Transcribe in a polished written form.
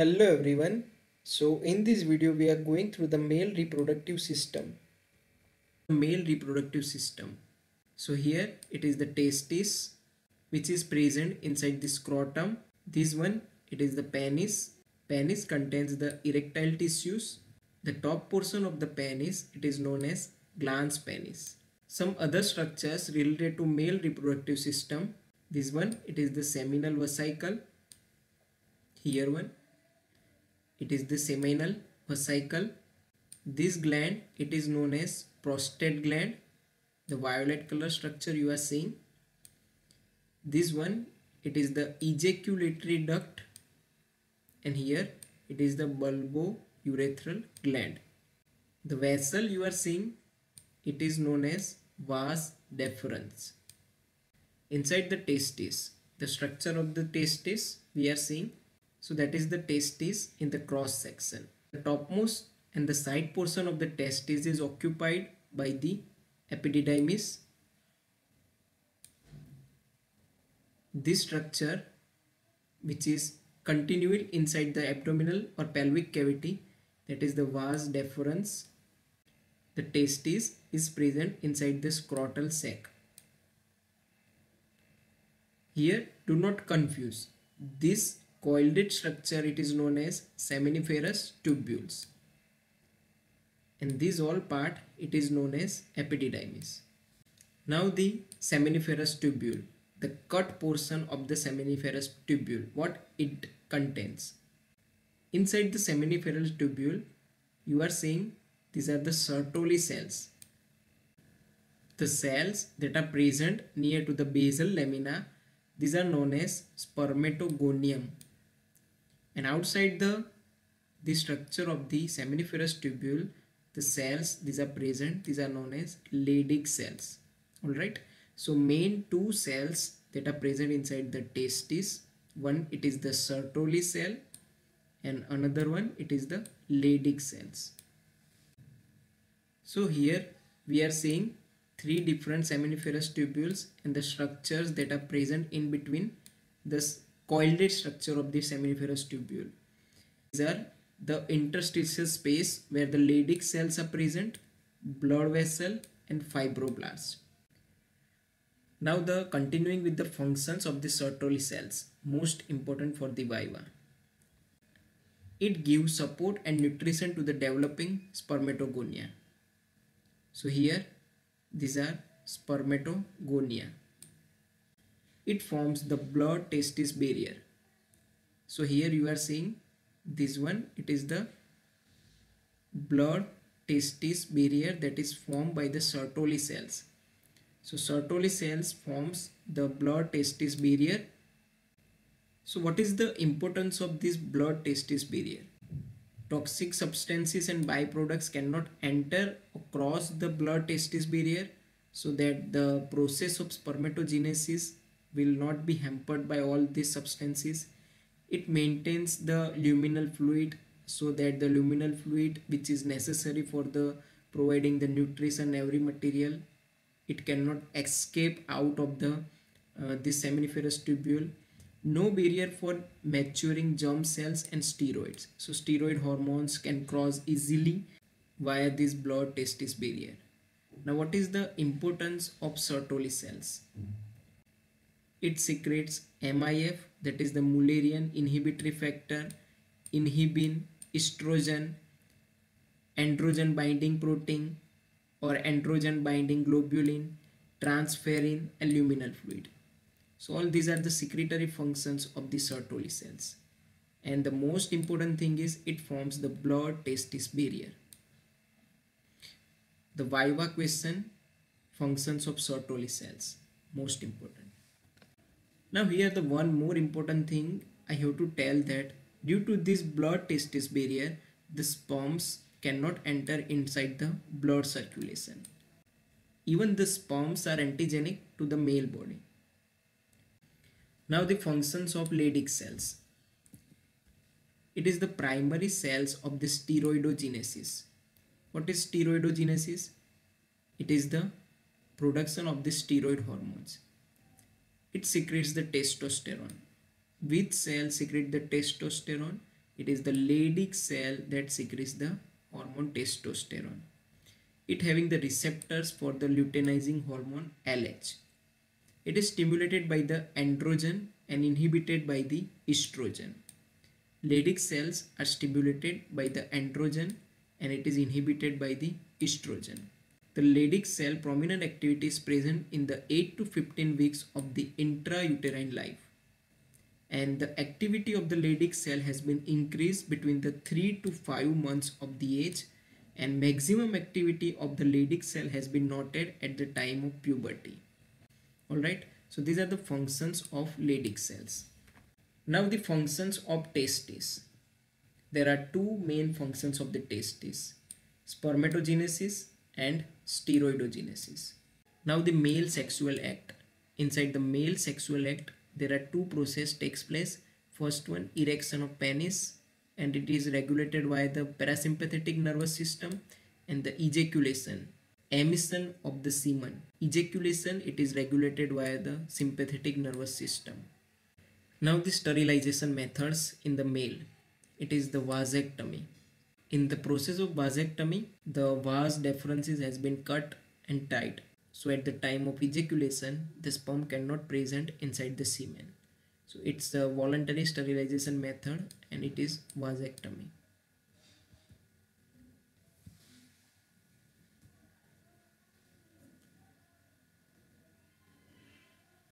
Hello everyone. So in this video we are going through the male reproductive system. So here it is the testis which is present inside the scrotum. This one it is the penis. Penis contains the erectile tissues. The top portion of the penis it is known as glans penis. Some other structures related to male reproductive system. This one it is the seminal vesicle. Here one it is the seminal vesicle. This gland it is known as prostate gland. The violet color structure you are seeing. This one it is the ejaculatory duct, and here it is the bulbourethral gland. The vessel you are seeing it is known as vas deferens. Inside the testis, the structure of the testis we are seeing. So that is the testis in the cross section. The topmost and the side portion of the testis is occupied by the epididymis. This structure which is continual inside the abdominal or pelvic cavity, that is the vas deferens. The testis is present inside the scrotal sac. Here do not confuse. This coiled structure it is known as seminiferous tubules, and this all part it is known as epididymis. Now the seminiferous tubule, the cut portion of the seminiferous tubule, what it contains. Inside the seminiferous tubule you are seeing these are the Sertoli cells. The cells that are present near to the basal lamina, these are known as spermatogonium. And outside the structure of the seminiferous tubule, the cells these are present, these are known as Leydig cells. Alright, so main two cells that are present inside the testis, one it is the Sertoli cell and another one it is the Leydig cells. So here we are seeing three different seminiferous tubules and the structures that are present in between this coiled structure of the seminiferous tubule. These are the interstitial space where the Leydig cells are present, blood vessel and fibroblasts. Now the continuing with the functions of the Sertoli cells, most important for the viva. It gives support and nutrition to the developing spermatogonia. So here these are spermatogonia. It forms the blood testis barrier. So here you are seeing this one, it is the blood testis barrier that is formed by the Sertoli cells. So Sertoli cells forms the blood testis barrier. So what is the importance of this blood testis barrier? Toxic substances and byproducts cannot enter across the blood testis barrier, so that the process of spermatogenesis will not be hampered by all these substances. It maintains the luminal fluid, so that the luminal fluid which is necessary for the providing the nutrition, every material, it cannot escape out of the seminiferous tubule. No barrier for maturing germ cells and steroids. So steroid hormones can cross easily via this blood testis barrier. Now what is the importance of Sertoli cells? It secretes MIF, that is the Mullerian Inhibitory Factor, inhibin, estrogen, androgen binding protein or androgen binding globulin, transferrin and luminal fluid. So all these are the secretory functions of the Sertoli cells. And the most important thing is it forms the blood testis barrier. The viva question, functions of Sertoli cells, most important. Now here the one more important thing I have to tell, that due to this blood testis barrier, the sperms cannot enter inside the blood circulation. Even the sperms are antigenic to the male body. Now the functions of Leydig cells. It is the primary cells of the steroidogenesis. What is steroidogenesis? It is the production of the steroid hormones. It secretes the testosterone. Which cells secrete the testosterone? It is the Leydig cell that secretes the hormone testosterone. It having the receptors for the luteinizing hormone LH. It is stimulated by the androgen and inhibited by the estrogen. Leydig cells are stimulated by the androgen and it is inhibited by the estrogen. The Leydig cell prominent activity is present in the 8 to 15 weeks of the intrauterine life. And the activity of the Leydig cell has been increased between the 3 to 5 months of the age, and maximum activity of the Leydig cell has been noted at the time of puberty. Alright, so these are the functions of Leydig cells. Now the functions of testes. There are two main functions of the testes, spermatogenesis and steroidogenesis. Now the male sexual act. Inside the male sexual act, there are two processes takes place. First one, erection of penis, and it is regulated by the parasympathetic nervous system, and the ejaculation, emission of the semen. Ejaculation, it is regulated by the sympathetic nervous system. Now the sterilization methods in the male, it is the vasectomy. In the process of vasectomy, the vas deferens has been cut and tied. So at the time of ejaculation, the sperm cannot present inside the semen. So it's a voluntary sterilization method and it is vasectomy.